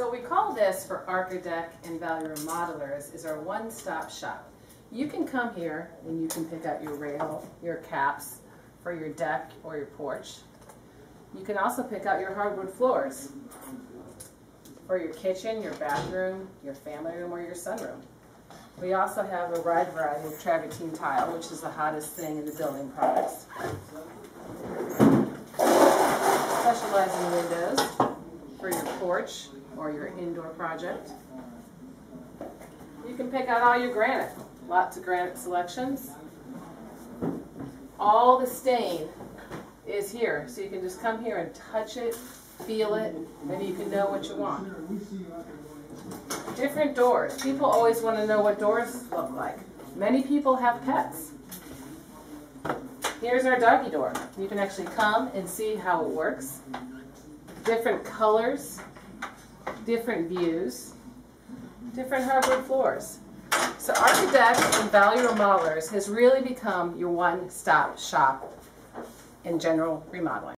So we call this, for Archadeck and Valley Room Modelers, is our one-stop shop. You can come here and you can pick out your rail, your caps for your deck or your porch. You can also pick out your hardwood floors for your kitchen, your bathroom, your family room, or your sunroom. We also have a wide variety of travertine tile, which is the hottest thing in the building products. Specializing windows for your porch or your indoor project. You can pick out all your granite. Lots of granite selections. All the stain is here, so you can just come here and touch it, feel it, and you can know what you want. Different doors. People always want to know what doors look like. Many people have pets. Here's our doggy door. You can actually come and see how it works. Different colors, different views, different hardwood floors. So Archadeck and Valley Room Modelers has really become your one-stop shop in general remodeling.